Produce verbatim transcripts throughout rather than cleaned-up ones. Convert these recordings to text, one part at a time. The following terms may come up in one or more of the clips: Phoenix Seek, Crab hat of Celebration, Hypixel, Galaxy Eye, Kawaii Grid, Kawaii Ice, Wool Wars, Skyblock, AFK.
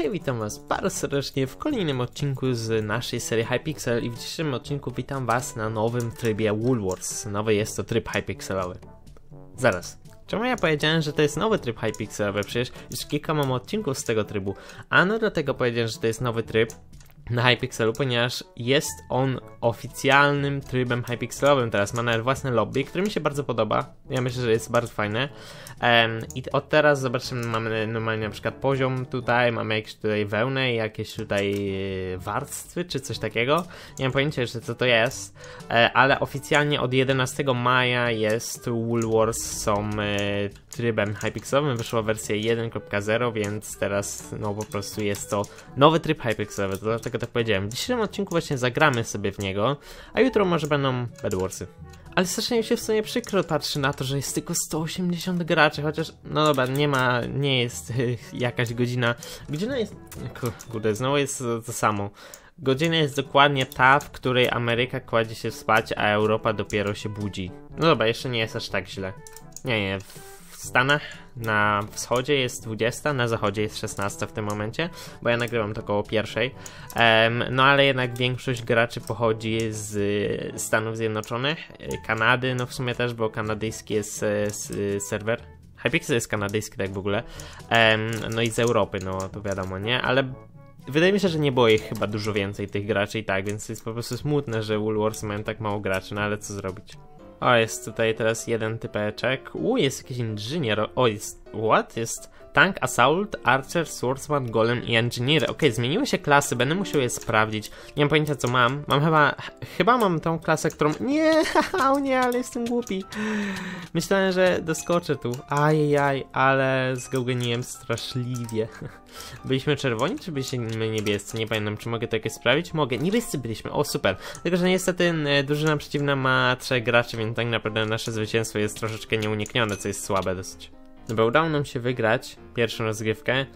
Hej, witam was bardzo serdecznie w kolejnym odcinku z naszej serii Hypixel i w dzisiejszym odcinku witam was na nowym trybie Wool Wars. Nowy jest to tryb Hypixelowy. Zaraz, czemu ja powiedziałem, że to jest nowy tryb Hypixelowy? Przecież już kilka mam odcinków z tego trybu. A no dlatego powiedziałem, że to jest nowy tryb na Hypixelu, ponieważ jest on oficjalnym trybem Hypixelowym. Teraz ma nawet własne lobby, które mi się bardzo podoba. Ja myślę, że jest bardzo fajne. Um, I od teraz zobaczymy, mamy normalnie na przykład poziom tutaj, mamy jakieś tutaj wełnę i jakieś tutaj warstwy czy coś takiego. Nie mam pojęcia jeszcze co to jest, ale oficjalnie od jedenastego maja jest Wool Wars, są trybem Hypixelowym. Wyszła wersja jeden kropka zero, więc teraz no po prostu jest to nowy tryb Hypixelowy, to dlatego tak powiedziałem. W dzisiejszym odcinku właśnie zagramy sobie w niego, a jutro może będą Bed Warsy. Ale strasznie mi się w sumie przykro patrzy na to, że jest tylko sto osiemdziesiąt graczy, chociaż no dobra, nie ma, nie jest y, jakaś godzina. Godzina jest, kurde, znowu jest to, to samo. Godzina jest dokładnie ta, w której Ameryka kładzie się spać, a Europa dopiero się budzi. No dobra, jeszcze nie jest aż tak źle. Nie, nie, w Stanach na wschodzie jest dwudziesta, na zachodzie jest szesnasta w tym momencie, bo ja nagrywam to koło pierwszej. Um, no ale jednak większość graczy pochodzi z Stanów Zjednoczonych, Kanady, no w sumie też, bo kanadyjski jest serwer. Hypixel jest kanadyjski tak w ogóle. Um, no i z Europy, no to wiadomo, nie? Ale wydaje mi się, że nie było ich chyba dużo więcej tych graczy i tak, więc jest po prostu smutne, że Wool Wars mają tak mało graczy, no ale co zrobić? O, jest tutaj teraz jeden typeczek. U, jest jakiś inżynier. O, jest... What? Jest tank, assault, archer, swordsman, golem i engineer. Okej, okay, zmieniły się klasy. Będę musiał je sprawdzić. Nie mam pojęcia, co mam. Mam chyba... Chyba mam tą klasę, którą... Nie, o nie, ale jestem głupi. Myślałem, że doskoczę tu. Ajajaj, ale zgałganiłem straszliwie. Byliśmy czerwoni, czy byliśmy niebiescy? Nie pamiętam, czy mogę takie sprawić? Mogę. Niebiescy byliśmy. O, super. Tylko, że niestety drużyna przeciwna ma trzech graczy, więc tak naprawdę nasze zwycięstwo jest troszeczkę nieuniknione, co jest słabe dosyć. Dobra, udało nam się wygrać pierwszą rozgrywkę.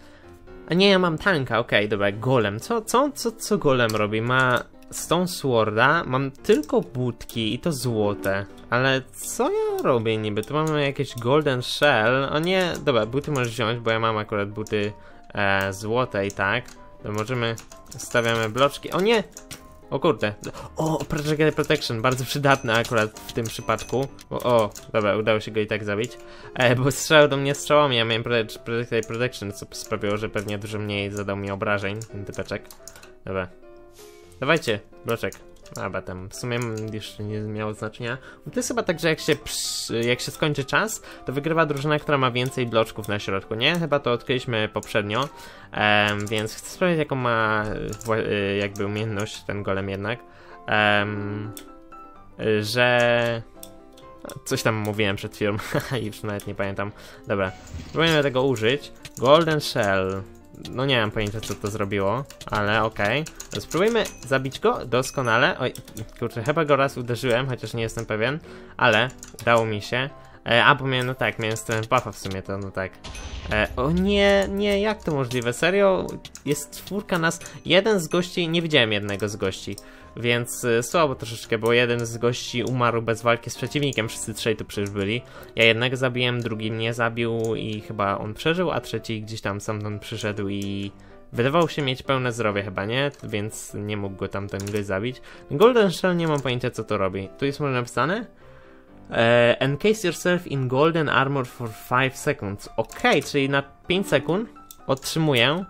A nie, ja mam tanka, okej, okay, dobra, golem. Co, co, co, co golem robi? Ma Stone Sworda, mam tylko budki i to złote. Ale co ja robię niby? Tu mamy jakieś golden shell. O nie, dobra, buty możesz wziąć, bo ja mam akurat buty e, złote i tak. To możemy, stawiamy bloczki. O nie! O kurde. O, Projectile Protection, bardzo przydatne akurat w tym przypadku. O, o, dobra, udało się go i tak zabić. E, bo strzelał do mnie strzałą, ja miałem Projectile Protection, co sprawiło, że pewnie dużo mniej zadał mi obrażeń ten typeczek. Dobra. Dawajcie, bloczek. Dobra, tam w sumie jeszcze nie miało znaczenia. To jest chyba tak, że jak się, przy, jak się skończy czas, to wygrywa drużyna, która ma więcej bloczków na środku, nie? Chyba to odkryliśmy poprzednio, um, więc chcę sprawdzić, jaką ma jakby umiejętność ten golem jednak, um, że... Coś tam mówiłem przed chwilą, już nawet nie pamiętam. Dobra, spróbujemy tego użyć. Golden Shell. No nie mam pojęcia, co to zrobiło, ale okej. Okay. Spróbujmy zabić go, doskonale. Oj, kurczę, chyba go raz uderzyłem, chociaż nie jestem pewien, ale dało mi się. E, a, bo miałem, no tak, miałem strength buffa w sumie, to no tak. E, o nie, nie, jak to możliwe? Serio? Jest czwórka nas, jeden z gości, nie widziałem jednego z gości, więc słabo troszeczkę, bo jeden z gości umarł bez walki z przeciwnikiem, wszyscy trzej tu przecież byli. Ja jednego zabiłem, drugi mnie zabił i chyba on przeżył, a trzeci gdzieś tam stamtąd przyszedł i wydawał się mieć pełne zdrowie chyba, nie? Więc nie mógł go tamten gość zabić. Golden Shell, nie mam pojęcia co to robi. Tu jest może napisane? Eee, encase yourself in golden armor for five seconds. Okej, czyli na pięć sekund otrzymuję.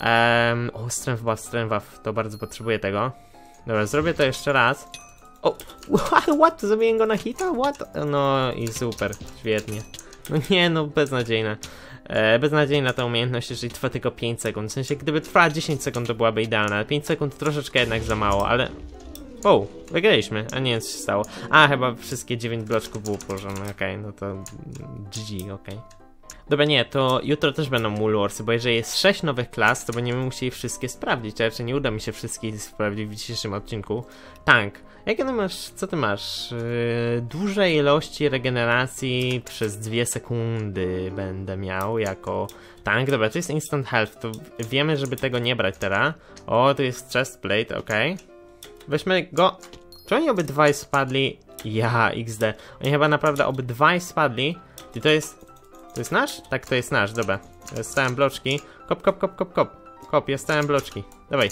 Eee, o, strength buff, strength buff, to bardzo potrzebuję tego. Dobra, zrobię to jeszcze raz. O, what? Zrobiłem go na hita? What? No i super, świetnie. No nie, no beznadziejne. E, beznadziejna ta umiejętność, jeżeli trwa tylko pięć sekund. W sensie, gdyby trwała dziesięć sekund, to byłaby idealna. pięć sekund troszeczkę jednak za mało, ale... O, wygraliśmy, a nie wiem co się stało. A, chyba wszystkie dziewięć bloczków było położone, okej, okay, no to... G G, okej. Okay. Dobra, nie, to jutro też będą Wool Warsy, bo jeżeli jest sześć nowych klas, to będziemy musieli wszystkie sprawdzić, a raczej nie uda mi się wszystkich sprawdzić w dzisiejszym odcinku. Tank. Jakie no masz, co ty masz? Yy, duże ilości regeneracji przez dwie sekundy będę miał jako tank. Dobra, to jest instant health, to wiemy, żeby tego nie brać teraz. O, tu jest chestplate, okej. Okay. Weźmy go. Czy oni obydwaj spadli? Ja, iks de. Oni chyba naprawdę obydwaj spadli. I to jest... To jest nasz? Tak, to jest nasz, dobra. Stałem bloczki. Kop, kop, kop, kop, kop. Kop, ja stałem bloczki. Dawaj.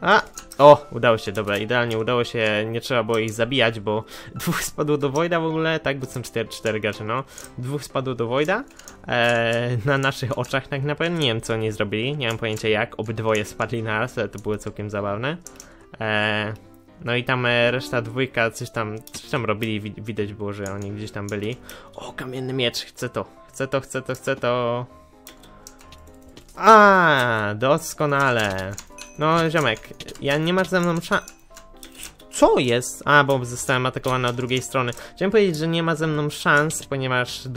A! O! Udało się, dobra, idealnie udało się, nie trzeba było ich zabijać, bo dwóch spadło do Voida w ogóle, tak, bo są cztery gracze, no. Dwóch spadło do Voida, eee, na naszych oczach tak naprawdę, nie wiem co oni zrobili, nie mam pojęcia jak, obydwoje spadli na raz, ale to było całkiem zabawne. Eee, no i tam reszta dwójka coś tam, coś tam robili, widać było, że oni gdzieś tam byli. O, kamienny miecz, chcę to, chcę to, chcę to, chcę to. A, doskonale. No, ziomek, ja nie masz ze mną szans... Co jest? A, bo zostałem atakowany od drugiej strony. Chciałem powiedzieć, że nie ma ze mną szans, ponieważ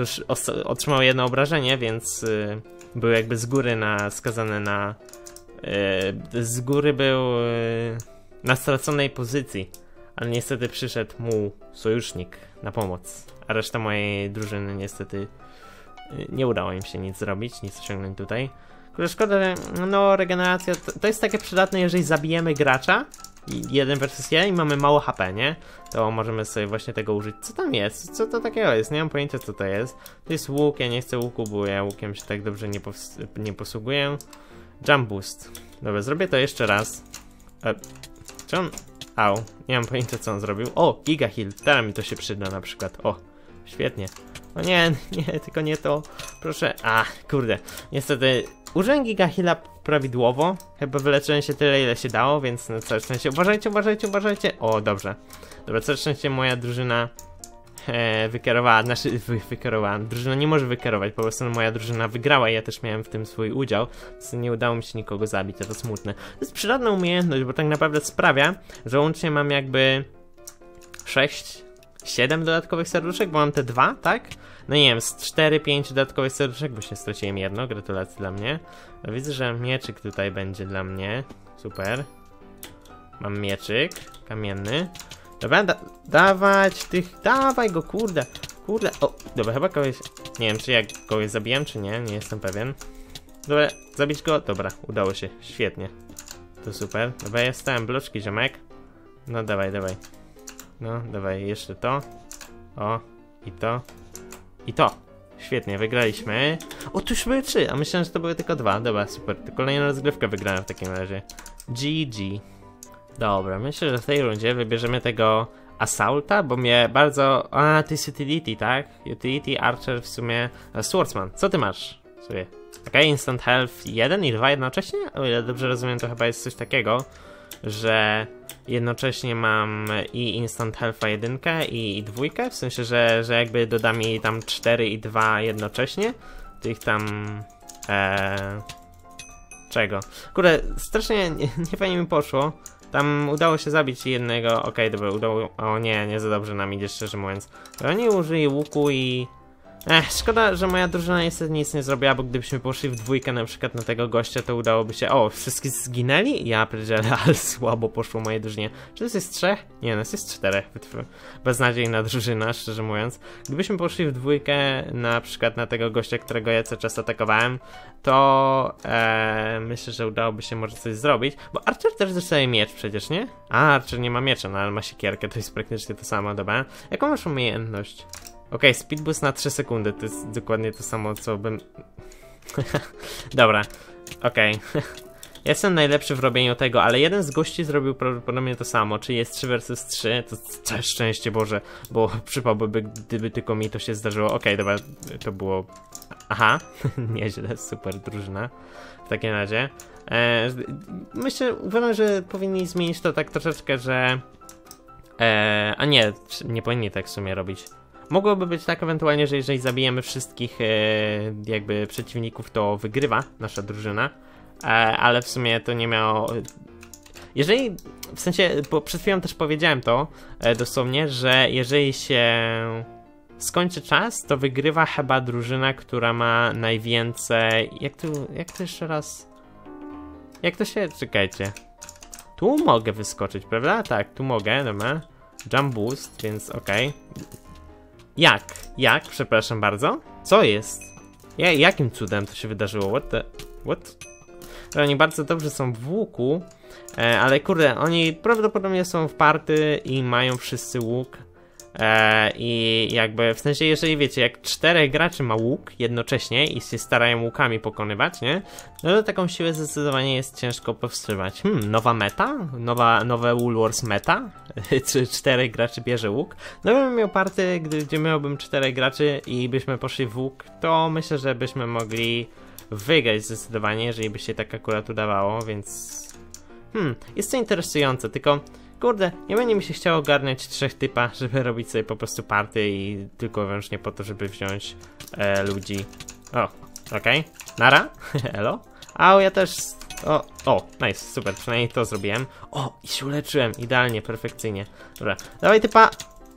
otrzymał jedno obrażenie, więc y, był jakby z góry na, skazany na... Y, z góry był y, na straconej pozycji, ale niestety przyszedł mu sojusznik na pomoc, a reszta mojej drużyny niestety y, nie udało im się nic zrobić, nic osiągnąć tutaj. Szkoda, że no, regeneracja to, to jest takie przydatne, jeżeli zabijemy gracza jeden versus jeden i mamy mało H P, nie? To możemy sobie właśnie tego użyć. Co tam jest? Co to takiego jest? Nie mam pojęcia, co to jest. To jest łuk, ja nie chcę łuku, bo ja łukiem się tak dobrze nie, nie posługuję. Jump boost. Dobra, zrobię to jeszcze raz. E, czy on... Au, nie mam pojęcia, co on zrobił. O, giga heal, teraz mi to się przyda na przykład. O, świetnie. O nie, nie, tylko nie to. Proszę... A, kurde. Niestety... Użyłem Giga Heal'a prawidłowo, chyba wyleczyłem się tyle, ile się dało, więc na całe szczęście uważajcie, uważajcie, uważajcie. O, dobrze. Dobra, całe szczęście moja drużyna e, wykierowała, znaczy wy, wykierowała, drużyna nie może wykierować, po prostu moja drużyna wygrała i ja też miałem w tym swój udział, więc nie udało mi się nikogo zabić, a to smutne. To jest przydatna umiejętność, bo tak naprawdę sprawia, że łącznie mam jakby sześć, siedem dodatkowych serduszek, bo mam te dwa, tak? No nie wiem, z cztery, pięć dodatkowych serduszek, bo się straciłem jedno, gratulacje dla mnie. No widzę, że mieczyk tutaj będzie dla mnie, super. Mam mieczyk, kamienny. Dobra, da dawać tych, dawaj go, kurde, kurde. O, dobra, chyba kogoś, nie wiem czy ja kogoś zabiłem, czy nie, nie jestem pewien. Dobra, zabić go, dobra, udało się, świetnie. To super, dobra, ja stałem bloczki, ziomek. No dawaj, dawaj. No, dawaj, jeszcze to. O, i to. I to. Świetnie, wygraliśmy. O, tu już były trzy, a myślałem, że to były tylko dwa. Dobra, super. To kolejna rozgrywka wygrałem w takim razie. G G. Dobra, myślę, że w tej rundzie wybierzemy tego Assaulta, bo mnie bardzo... A, to jest Utility, tak? Utility, Archer w sumie... Swordsman, co ty masz w sobie? Okej, Instant Health jeden i dwa jednocześnie? O ile dobrze rozumiem, to chyba jest coś takiego, że... Jednocześnie mam i Instant Health'a jedynkę i, i dwójkę, w sensie, że, że jakby dodam jej tam cztery i dwa jednocześnie. Tych tam... E, czego? Kurde, strasznie nie, nie fajnie mi poszło. Tam udało się zabić jednego... Okej, okay, dobra, udało... O nie, nie za dobrze nam idzie, szczerze mówiąc. Oni użyli łuku i... Ech, szkoda, że moja drużyna niestety nic nie zrobiła, bo gdybyśmy poszli w dwójkę na przykład na tego gościa, to udałoby się... O, wszyscy zginęli? Ja pierdzielę, ale słabo poszło mojej drużynie. Czy to jest trzech? Nie, nas jest czterech. Beznadziejna drużyna, szczerze mówiąc. Gdybyśmy poszli w dwójkę na przykład na tego gościa, którego ja cały czas atakowałem, to e, myślę, że udałoby się może coś zrobić, bo Archer też dostaje miecz przecież, nie? A, Archer nie ma miecza, no ale ma siekierkę, to jest praktycznie to samo, dobra? Jaką masz umiejętność? Okej, okay, speed boost na trzy sekundy, to jest dokładnie to samo, co bym... Dobra, okej. Okay. Ja jestem najlepszy w robieniu tego, ale jeden z gości zrobił prawdopodobnie to samo, czyli jest trzy versus trzy, to całe szczęście Boże, bo przypałby, gdyby tylko mi to się zdarzyło. Okej, okay, dobra, to było... Aha, nieźle, super drużyna w takim razie. Eee, myślę, uważam, że powinni zmienić to tak troszeczkę, że... Eee, a nie, nie powinni tak w sumie robić. Mogłoby być tak ewentualnie, że jeżeli zabijemy wszystkich e, jakby przeciwników, to wygrywa nasza drużyna, e, ale w sumie to nie miało... Jeżeli, w sensie, bo przed chwilą też powiedziałem to e, dosłownie, że jeżeli się skończy czas, to wygrywa chyba drużyna, która ma najwięcej... Jak to, jak to jeszcze raz? Jak to się... Czekajcie. Tu mogę wyskoczyć, prawda? Tak, tu mogę, dobra. Jump boost, więc okej. Okay. Jak? Jak? Przepraszam bardzo. Co jest? Ja, jakim cudem to się wydarzyło? What the... What? Oni bardzo dobrze są w łuku, e, ale kurde, oni prawdopodobnie są w party i mają wszyscy łuk, E, I jakby, w sensie, jeżeli wiecie, jak czterech graczy ma łuk jednocześnie i się starają łukami pokonywać, nie? No to taką siłę zdecydowanie jest ciężko powstrzymać. Hmm, nowa meta? Nowa, nowe Wool Wars meta? Czy czterech graczy bierze łuk? No bym miał partię, gdy, gdzie miałbym czterech graczy i byśmy poszli w łuk, to myślę, że byśmy mogli wygrać zdecydowanie, jeżeli by się tak akurat udawało, więc... Hmm, jest to interesujące, tylko... Kurde, nie będzie mi się chciało ogarniać trzech typa, żeby robić sobie po prostu party i tylko wyłącznie po to, żeby wziąć e, ludzi. O, okej. Okay. Nara? Elo? Au, ja też... O, o, nice, super, przynajmniej to zrobiłem. O, i się uleczyłem, idealnie, perfekcyjnie. Dobra, dawaj typa,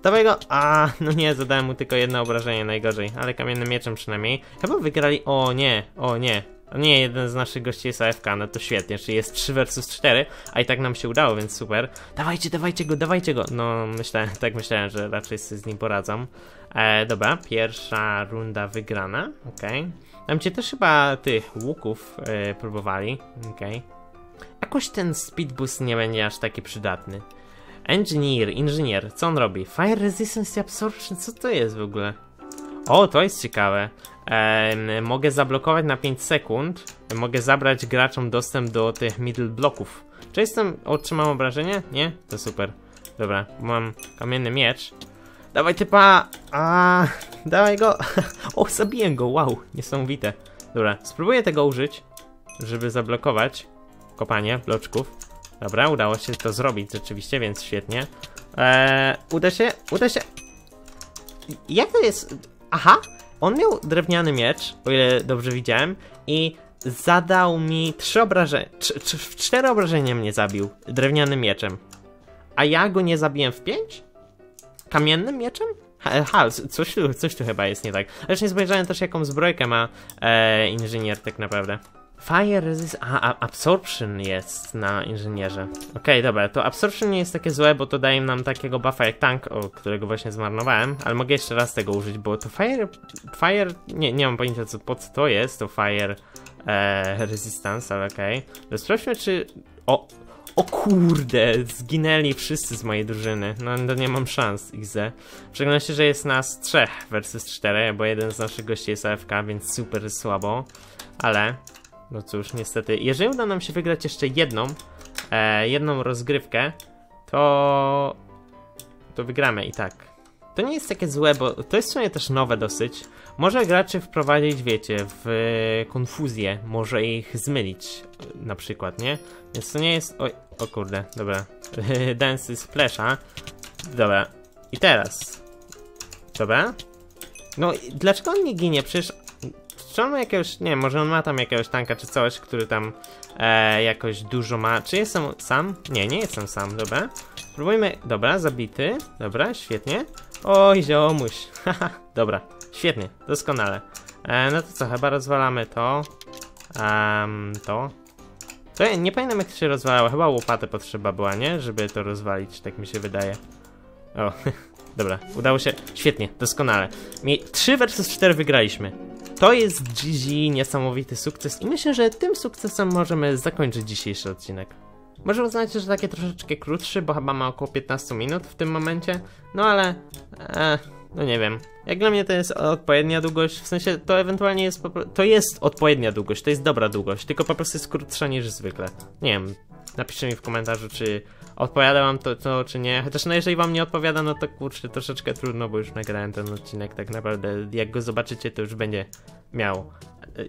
dawaj go. A, no nie, zadałem mu tylko jedno obrażenie, najgorzej, ale kamiennym mieczem przynajmniej. Chyba wygrali, o nie, o nie. Nie, jeden z naszych gości jest A F K, no to świetnie, czyli jest trzy versus cztery, a i tak nam się udało, więc super. Dawajcie, dawajcie go, dawajcie go! No, myślałem, tak myślałem, że raczej sobie z nim poradzą. E, dobra, pierwsza runda wygrana, okej. Okay. Tam cię też chyba tych łuków e, próbowali, okej. Okay. Jakoś ten speedboost nie będzie aż taki przydatny. Engineer, inżynier, co on robi? Fire Resistance i Absorption, co to jest w ogóle? O, to jest ciekawe. Ehm, mogę zablokować na pięć sekund. Mogę zabrać graczom dostęp do tych middle bloków. Czy jestem... otrzymam obrażenie? Nie? To super. Dobra, mam kamienny miecz. Dawaj typa! A, dawaj go! O, zabiję go, wow, niesamowite. Dobra, spróbuję tego użyć, żeby zablokować kopanie bloczków. Dobra, udało się to zrobić rzeczywiście, więc świetnie. Eee, uda się? Uda się? Jak to jest? Aha! On miał drewniany miecz, o ile dobrze widziałem, i zadał mi trzy obrażenia. Cztery obrażenia mnie zabił drewnianym mieczem. A ja go nie zabiłem w pięć? Kamiennym mieczem? Ha, coś, coś tu chyba jest nie tak. Zresztą nie spojrzałem też, jaką zbrojkę ma e, inżynier tak naprawdę. Fire Resist... A, Absorption jest na inżynierze. Okej, okay, dobra, to Absorption nie jest takie złe, bo to daje nam takiego buffa jak tank, o, którego właśnie zmarnowałem, ale mogę jeszcze raz tego użyć, bo to Fire... Fire... Nie, nie mam pojęcia, co, po co to jest, to Fire e, Resistance, ale okej. Okay. Sprawdźmy, czy... O! O kurde! Zginęli wszyscy z mojej drużyny. No, no nie mam szans, X D. Szczególnie, że jest nas trzech versus cztery, bo jeden z naszych gości jest A F K, więc super słabo. Ale... No cóż, niestety, jeżeli uda nam się wygrać jeszcze jedną, e, jedną rozgrywkę, to, to wygramy i tak. To nie jest takie złe, bo to jest w sumie też nowe dosyć. Może graczy wprowadzić, wiecie, w konfuzję, może ich zmylić na przykład, nie? Więc to nie jest... Oj, o kurde, dobra. Dance z flesza. Dobra. I teraz. Dobra. No, dlaczego on nie ginie? Przecież... Czy on ma jakiegoś, nie wiem, może on ma tam jakiegoś tanka czy coś, który tam e, jakoś dużo ma. Czy jestem sam? Nie, nie jestem sam, dobra. Spróbujmy, dobra, zabity, dobra, świetnie. Oj, ziomuś, haha, dobra, świetnie, doskonale. E, no to co, chyba rozwalamy to. Um, to. To nie pamiętam, jak to się rozwalało, chyba łopatę potrzeba była, nie? Żeby to rozwalić, tak mi się wydaje. O, dobra, udało się, świetnie, doskonale. trzy versus cztery wygraliśmy. To jest G G, niesamowity sukces i myślę, że tym sukcesem możemy zakończyć dzisiejszy odcinek. Może uznać, że takie troszeczkę krótszy, bo chyba ma około piętnaście minut w tym momencie, no ale... E, no nie wiem. Jak dla mnie to jest odpowiednia długość, w sensie to ewentualnie jest... To jest odpowiednia długość, to jest dobra długość, tylko po prostu jest krótsza niż zwykle. Nie wiem, napiszcie mi w komentarzu, czy odpowiada wam to, to czy nie. Chociaż no jeżeli wam nie odpowiada, no to kurczę, troszeczkę trudno, bo już nagrałem ten odcinek tak naprawdę. Jak go zobaczycie, to już będzie miał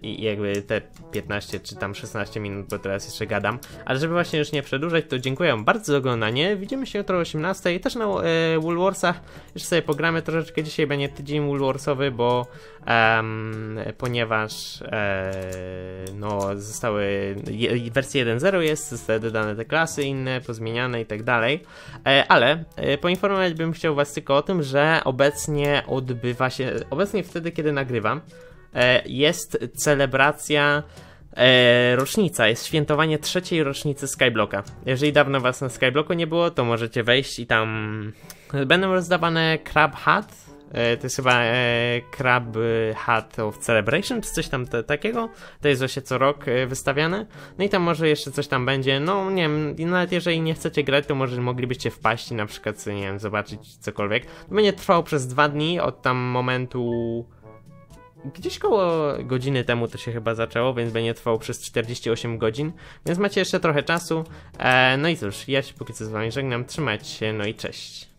i jakby te piętnaście czy tam szesnaście minut, bo teraz jeszcze gadam. Ale żeby właśnie już nie przedłużać, to dziękuję bardzo za oglądanie. Widzimy się jutro o osiemnastej też na e, Wool Warsach. Jeszcze sobie pogramy troszeczkę. Dzisiaj będzie tydzień Wool Warsowy, bo um, ponieważ e, no zostały je, wersja jeden zero jest, zostały dodane te klasy inne, pozmieniane i tak dalej. E, ale e, poinformować bym chciał was tylko o tym, że obecnie odbywa się, obecnie wtedy kiedy nagrywam, jest celebracja, e, rocznica, jest świętowanie trzeciej rocznicy Skyblocka. Jeżeli dawno was na Skyblocku nie było, to możecie wejść i tam będą rozdawane Crab hat E, to jest chyba e, Crab hat of Celebration, czy coś tam te, takiego. To jest właśnie co rok e, wystawiane. No i tam może jeszcze coś tam będzie. No nie wiem, nawet jeżeli nie chcecie grać, to może moglibyście wpaść i na przykład, nie wiem, zobaczyć cokolwiek. To będzie trwało przez dwa dni od tam momentu... Gdzieś koło godziny temu to się chyba zaczęło, więc będzie trwało przez czterdzieści osiem godzin, więc macie jeszcze trochę czasu. E, no i cóż, ja się póki co z wami żegnam, trzymajcie się, no i cześć.